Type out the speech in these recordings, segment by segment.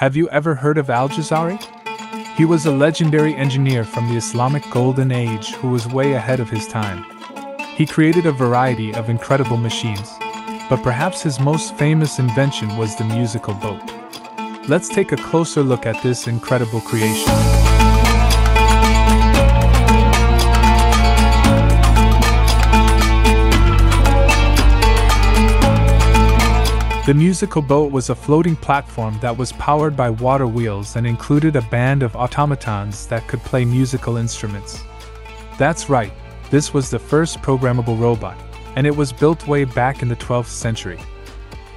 Have you ever heard of Al-Jazari? He was a legendary engineer from the Islamic Golden Age who was way ahead of his time. He created a variety of incredible machines, but perhaps his most famous invention was the musical boat. Let's take a closer look at this incredible creation. The musical boat was a floating platform that was powered by water wheels and included a band of automatons that could play musical instruments. That's right, this was the first programmable robot, and it was built way back in the 12th century.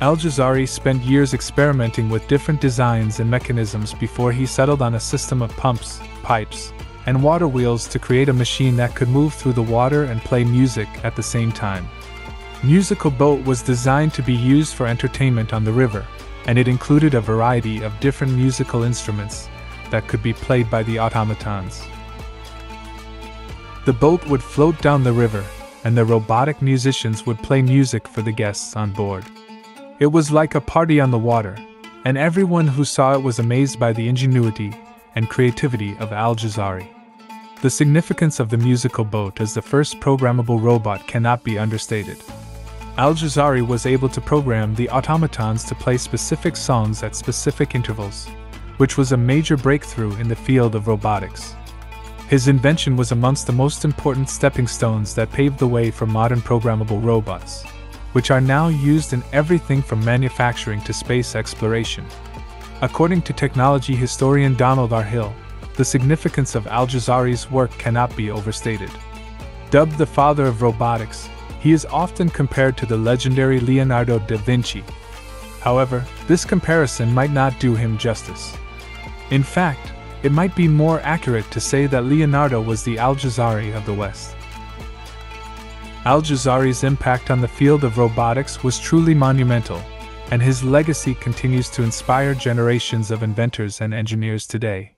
Al-Jazari spent years experimenting with different designs and mechanisms before he settled on a system of pumps, pipes, and water wheels to create a machine that could move through the water and play music at the same time. Musical Boat was designed to be used for entertainment on the river, and it included a variety of different musical instruments that could be played by the automatons. The boat would float down the river, and the robotic musicians would play music for the guests on board. It was like a party on the water, and everyone who saw it was amazed by the ingenuity and creativity of Al-Jazari. The significance of the musical boat as the first programmable robot cannot be understated. Al-Jazari was able to program the automatons to play specific songs at specific intervals, which was a major breakthrough in the field of robotics. His invention was amongst the most important stepping stones that paved the way for modern programmable robots, which are now used in everything from manufacturing to space exploration. According to technology historian Donald R. Hill, the significance of Al-Jazari's work cannot be overstated. Dubbed the father of robotics, he is often compared to the legendary Leonardo da Vinci. However, this comparison might not do him justice. In fact, it might be more accurate to say that Leonardo was the Al-Jazari of the West. Al-Jazari's impact on the field of robotics was truly monumental, and his legacy continues to inspire generations of inventors and engineers today.